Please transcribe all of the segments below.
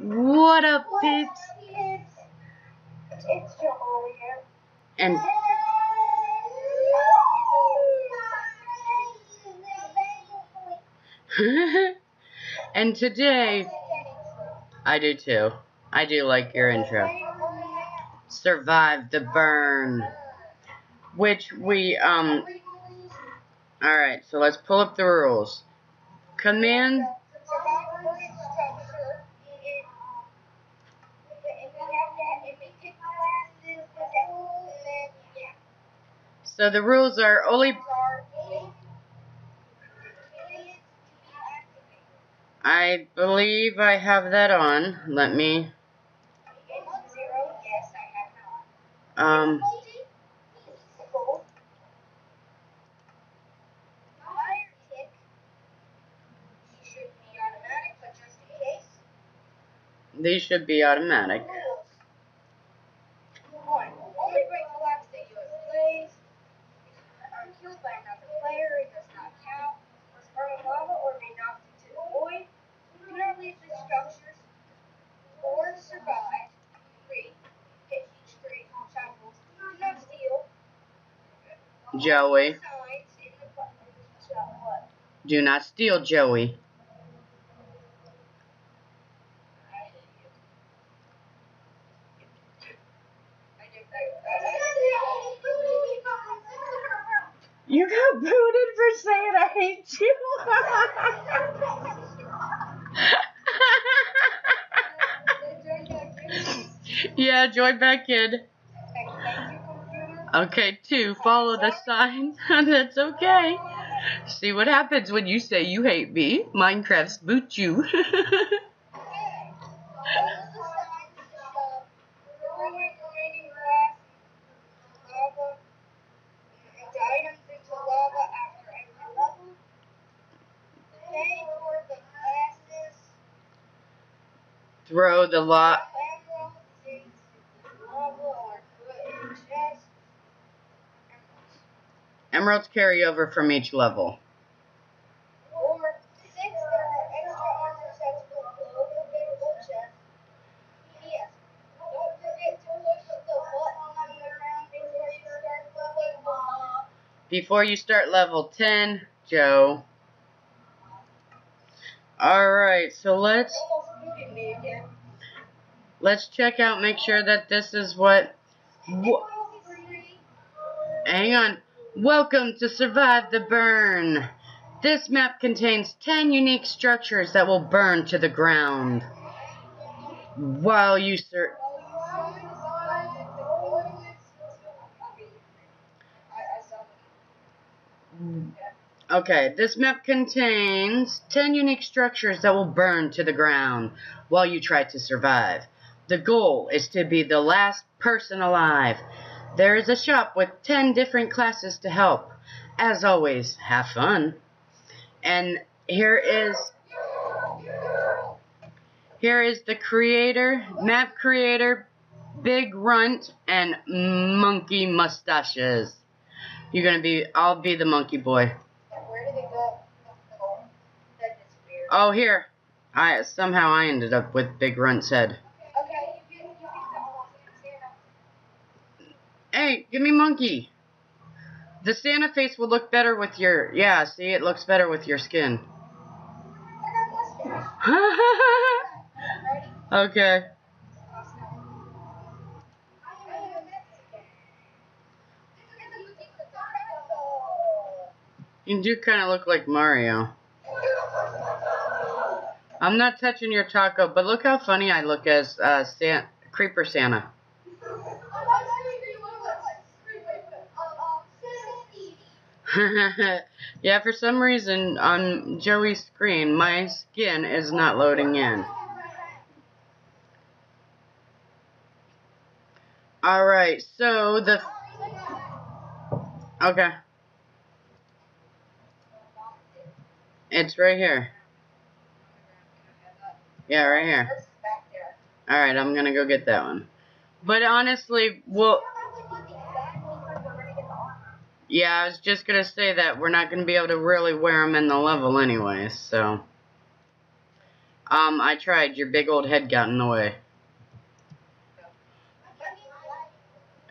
What up, peeps? It's Joel here. And and today, I do too. I do like your intro. Survive the burn, which we all right. So let's pull up the rules. Command. So the rules are only. I believe I have that on. Let me. These should be automatic. Joey. Do not steal, Joey. You got booted for saying I hate you. Yeah, join back, kid. Okay, two, follow the signs. That's okay. See what happens when you say you hate me. Minecraft's boot you. Throw the lava. Emeralds carry over from each level. Before you start level 10, Joe. Alright, so let's check out, make sure that this is what... Hang on. Welcome to Survive the Burn. This map contains 10 unique structures that will burn to the ground. While you search... Okay, this map contains 10 unique structures that will burn to the ground while you try to survive. The goal is to be the last person alive. There is a shop with 10 different classes to help. As always, have fun. And here is the creator, map creator, Big Runt, and Monkey Mustaches. You're gonna be, I'll be the monkey boy. Where did it go? That is weird. Oh, here. Somehow I ended up with Big Runt's head. Hey, give me monkey. The Santa face will look better with your... Yeah, see, it looks better with your skin. Okay. You do kind of look like Mario. I'm not touching your taco, but look how funny I look as Creeper Santa. Yeah, for some reason on Joey's screen, my skin is not loading in. Alright, so the... Okay. It's right here. Yeah, right here. Alright, I'm gonna go get that one. But honestly, we'll... Yeah, I was just going to say that we're not going to be able to really wear them in the level anyway, so. I tried. Your big old head got in the way.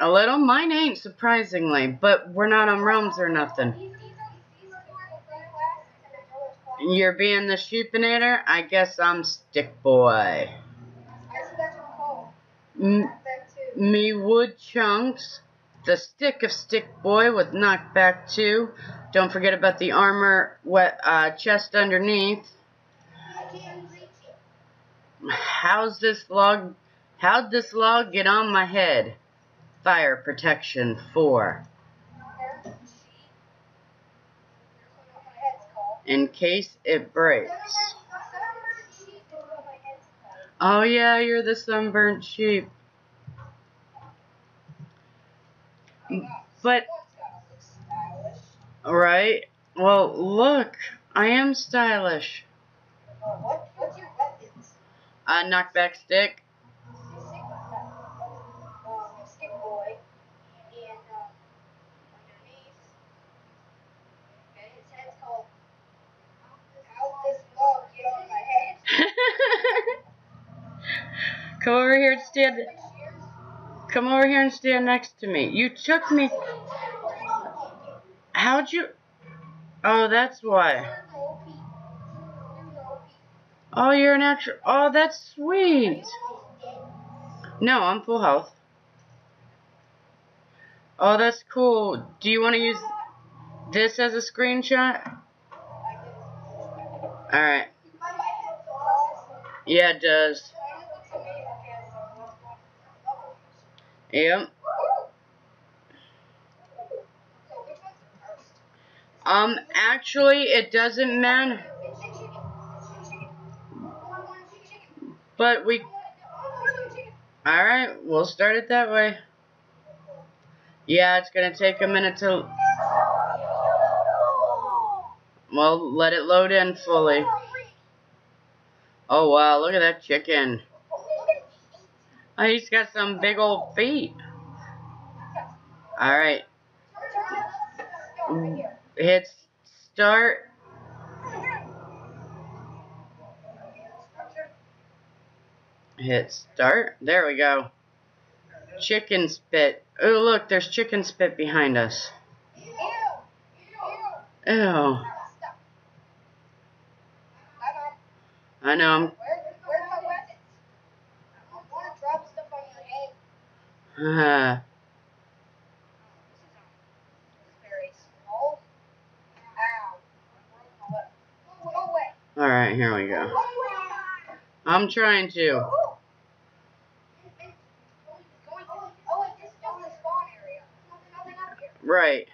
A little? Mine ain't, surprisingly. But we're not on realms or nothing. You're being the Sheepinator? I guess I'm Stick Boy. Me Wood Chunks. The Stick of Stick Boy with knockback 2. Don't forget about the armor chest underneath. How'd this log get on my head? Fire protection 4. In case it breaks. Oh yeah, you're the sunburned sheep. But, right? Well, look, I am stylish. What's your weapons? Knockback stick. Stick boy. And underneath. And his head's called How This Log Get On My Head. Come over here and stand. Come over here and stand next to me. You took me. How'd you? Oh, that's why. Oh, you're an actual. Oh, that's sweet. No, I'm full health. Oh, that's cool. Do you want to use this as a screenshot? Alright. Yeah, it does. Yep. Actually, it doesn't matter. But we... Alright, we'll start it that way. Yeah, it's gonna take a minute to... Well, let it load in fully. Oh, wow, look at that chicken. Oh, he's got some big old feet. Alright. Hit start. Hit start. There we go. Chicken spit. Oh, look, there's chicken spit behind us. Ew. I know, I'm... Alright, here we go. I'm trying to. Right.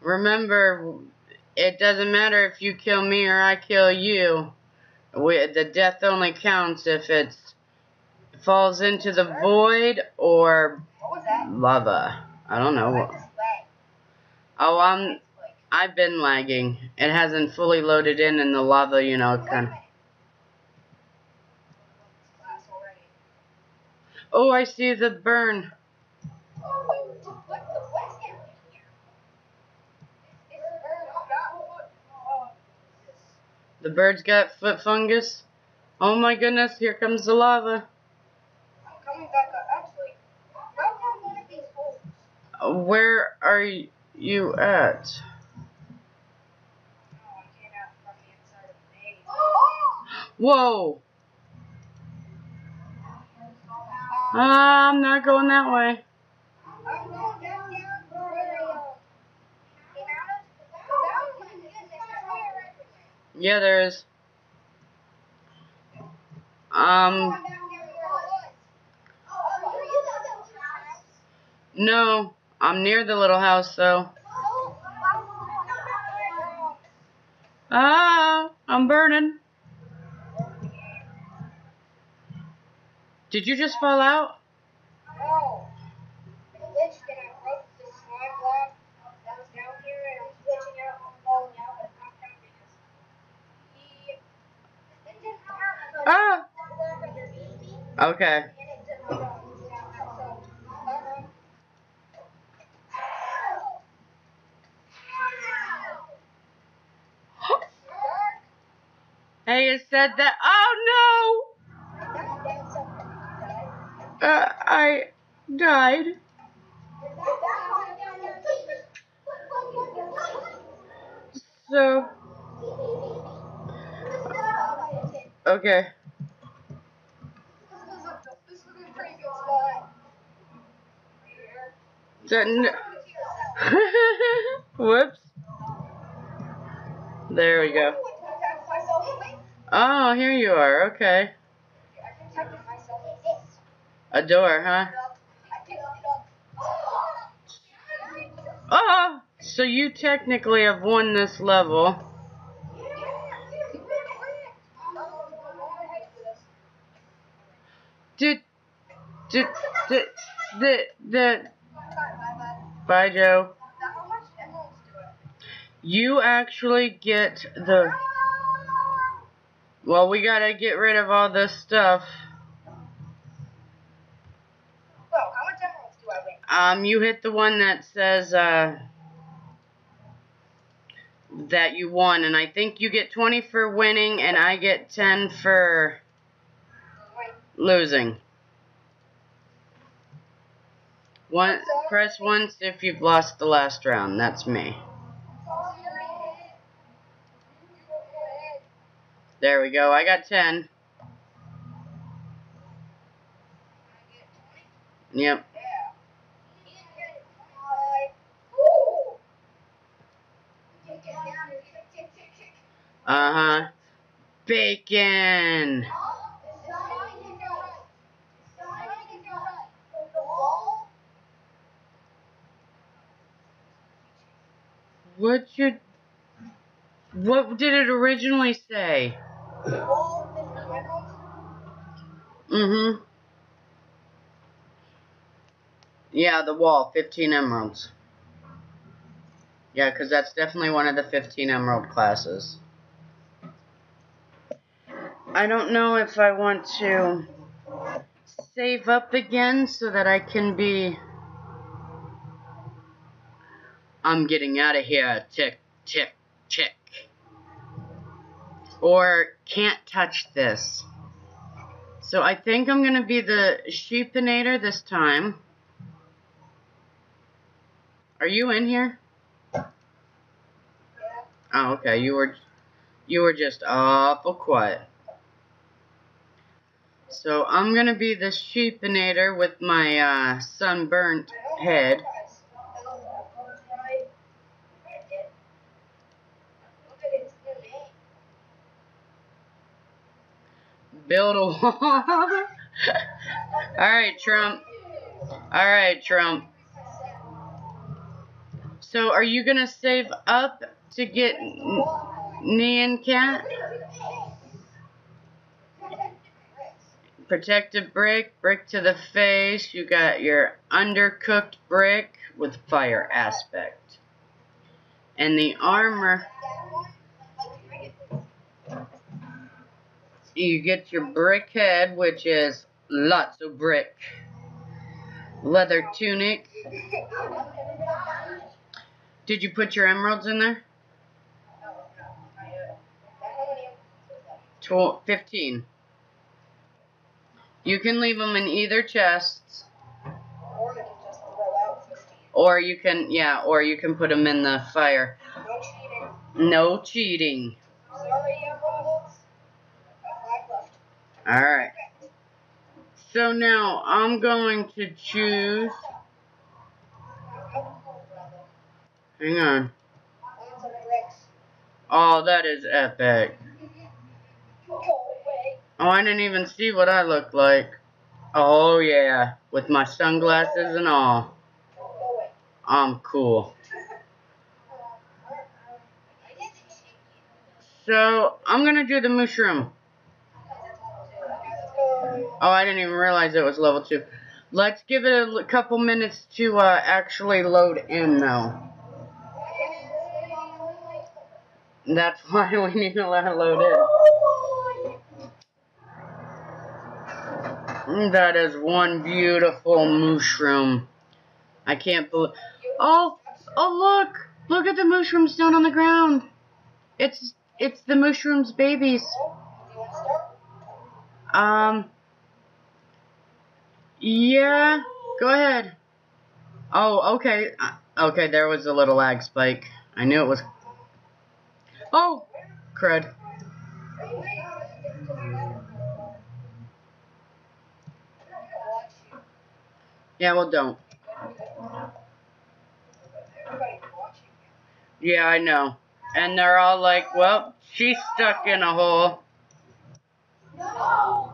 Remember, it doesn't matter if you kill me or I kill you. The death only counts if it falls into the void or lava. I don't know. Oh, I've been lagging. It hasn't fully loaded in, and the lava, you know, kind of. Oh, I see the burn. The bird's got foot fungus. Oh my goodness, here comes the lava. I'm coming back up. Actually, right down one of these holes. Where are you at? Oh, I came out from the inside of the base. Whoa! I'm not going that way. I'm going down the Yeah, there is. No, I'm near the little house, though. Ah, I'm burning. Did you just fall out? No. I glitched and I broke the slime block that was down here, and I was glitching out and falling out, but not counting us. It didn't count. Ah! Okay. Hey, it said that. Oh no! I died. So. Okay. Whoops. There we go. Oh, here you are. Okay. A door, huh? Oh, so you technically have won this level. Bye, Joe. You actually get the... Well, we gotta get rid of all this stuff. Well, how much emeralds do I win? You hit the one that says, that you won. And I think you get 20 for winning, and I get 10 for losing. One, press once if you've lost the last round. That's me. There we go. I got 10. Yep. Uh-huh. Bacon! What did it originally say? Mm-hmm. Yeah, the wall, 15 emeralds. Yeah, because that's definitely one of the 15 emerald classes. I don't know if I want to save up again so that I can be... I'm getting out of here. Tick, tick, tick. Or can't touch this. So I think I'm going to be the Sheepinator this time. Are you in here? Yeah. Oh, okay. You were just awful quiet. So I'm going to be the Sheepinator with my sunburnt head. Build a wall. Alright, Trump. Alright, Trump. So, are you going to save up to get Nyan Cat? Protective brick. Brick to the face. You got your undercooked brick with fire aspect. And the armor... You get your brick head, which is lots of brick. Leather tunic. Did you put your emeralds in there? 15. You can leave them in either chest. Or you can, yeah, or you can put them in the fire. No cheating. Alright, so now I'm going to choose, hang on, oh that is epic, oh I didn't even see what I look like, oh yeah, with my sunglasses and all, I'm cool. So I'm going to do the mushroom. Oh, I didn't even realize it was level 2. Let's give it a couple minutes to actually load in, though. That's why we need to let it load in. That is one beautiful mushroom. I can't believe... Oh, oh, look! Look at the mushroom stone on the ground. It's It's the mushrooms' babies. Yeah, go ahead. Oh, okay. Okay, there was a little lag spike. I knew it was... Oh! Crud. Yeah, well, don't. Yeah, I know. And they're all like, well, she's stuck in a hole. No!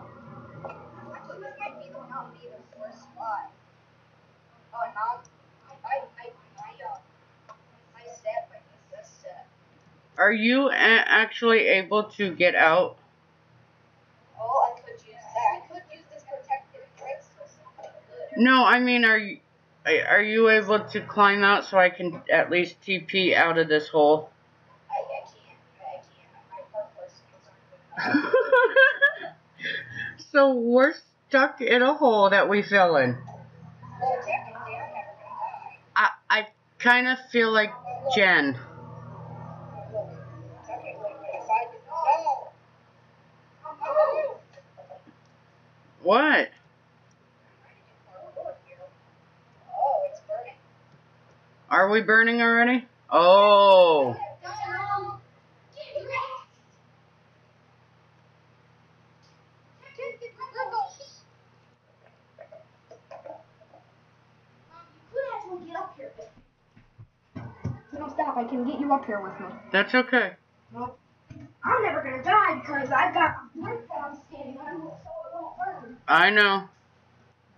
Are you actually able to get out? Oh, I could use that. I could use this protective brace or something good. No, I mean, are you able to climb out so I can at least TP out of this hole? I can't. So we're stuck in a hole that we fell in. Well, technically, I'm never gonna die. I kind of feel like Jen. What? Oh, it's burning. Are we burning already? Oh. No, stop. I can get you up here with me. That's okay. Nope. I'm never gonna die because I've got a brick that I'm standing on. I know.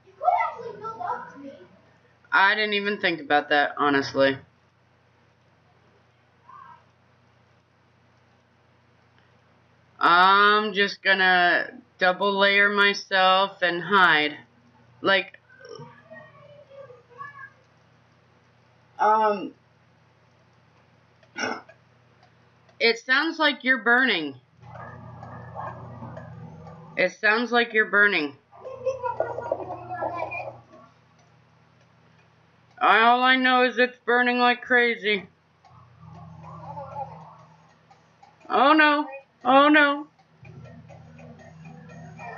You could actually build up to me. I didn't even think about that, honestly. I'm just gonna double layer myself and hide. Like, it sounds like you're burning. It sounds like you're burning. All I know is it's burning like crazy. Oh no. Oh no. I'm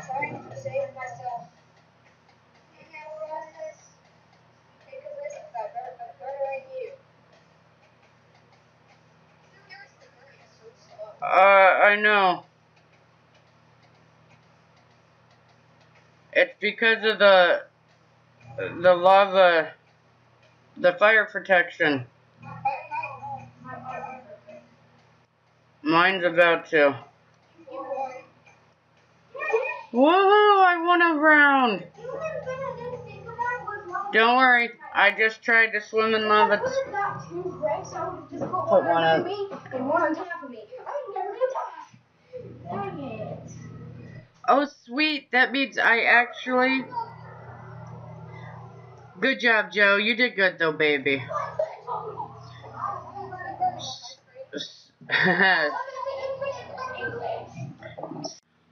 trying to save myself. You can't run this. Take a risk, but better than you. I know. It's because of the lava, the fire protection. Mine's about to. Woohoo! I won a round! Don't worry, I just tried to swim in lava. Put one up. And one on top of me. I'm never gonna die. Dang it. Oh, sweet. That means I actually... Good job, Joe. You did good, though, baby.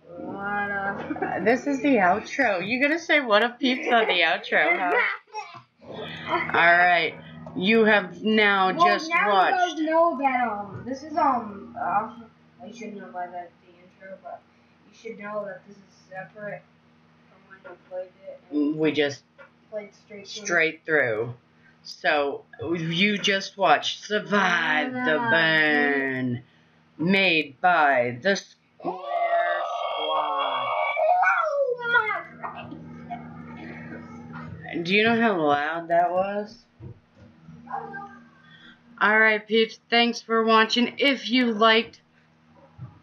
What a... This is the outro. You gotta say what a peeps on the outro, huh? Alright. You have now just watched... Well, now you guys know that, this is, I shouldn't have let that be intro, but... You should know that this is separate from when I played it. And we just played straight through. So you just watched Survive the Burn, made by the Square Squad. Do you know how loud that was? Alright, peeps, thanks for watching. If you liked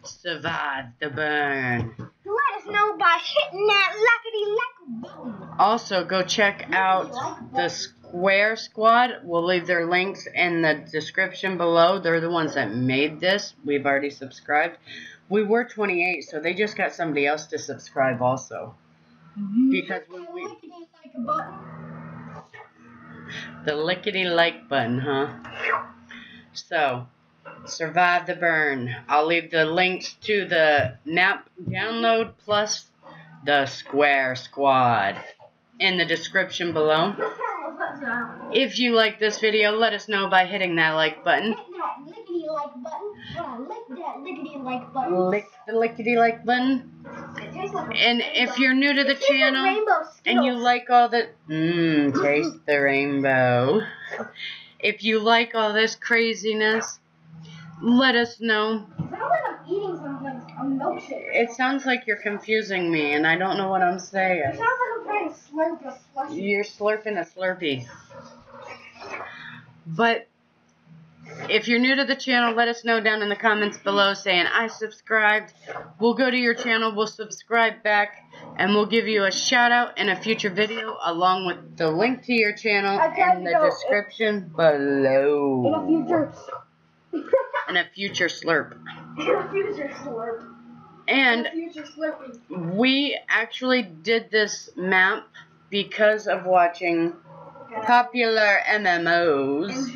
Survive the Burn, let us know by hitting that lickety-like button. Also, go check out the Square Squad. We'll leave their links in the description below. They're the ones that made this. We've already subscribed. We were 28, so they just got somebody else to subscribe also. Because when we... The lickety-like button, huh? So... Survive the Burn. I'll leave the links to the map download plus the Square Squad in the description below. If you like this video, let us know by hitting that like button. Hit that lickety like button. Lick that lickety like button. Lick the lickety-like button. And if you're new to the channel and you like all the... taste the rainbow. If you like all this craziness, let us know. It sounds like you're confusing me, and I don't know what I'm saying. It sounds like I'm trying to slurp a slushie. You're slurping a Slurpee. But if you're new to the channel, let us know down in the comments below saying, I subscribed. We'll go to your channel, we'll subscribe back, and we'll give you a shout-out in a future video along with the link to your channel in the description below. In a future slurp. In a future slurp. And we actually did this map because of watching Popular MMOs.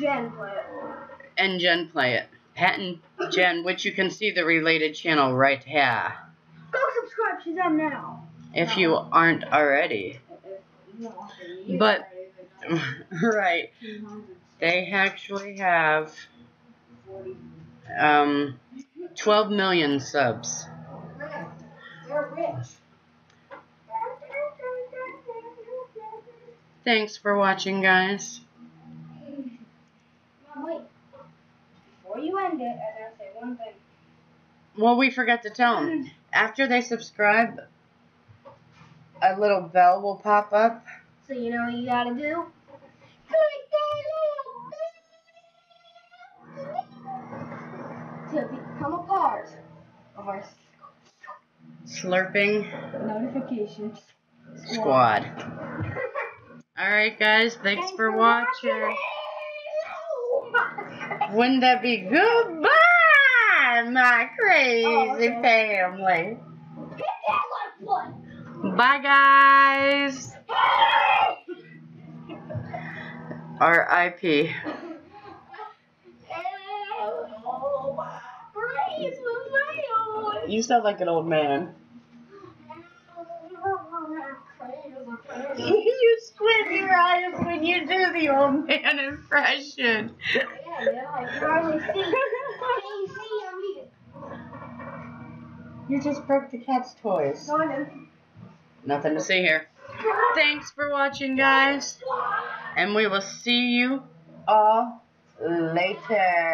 And Jen play it. Pat and Jen, which you can see the related channel right here. Go subscribe to them now. If you aren't already. But, right. They actually have 12 million subs. They're rich. Thanks for watching, guys. Mom, wait. Before you end it, I gotta say one thing. Well, we forgot to tell them. After they subscribe, a little bell will pop up. So you know what you gotta do? To become a part of our slurping notification squad. Alright, guys, thanks for watching. Wouldn't that be goodbye, my crazy family? Bye, guys. R.I.P. You sound like an old man. You squint your eyes when you do the old man impression. Yeah, I can hardly see. You just broke the cat's toys. Nothing to see here. Thanks for watching, guys. And we will see you all later.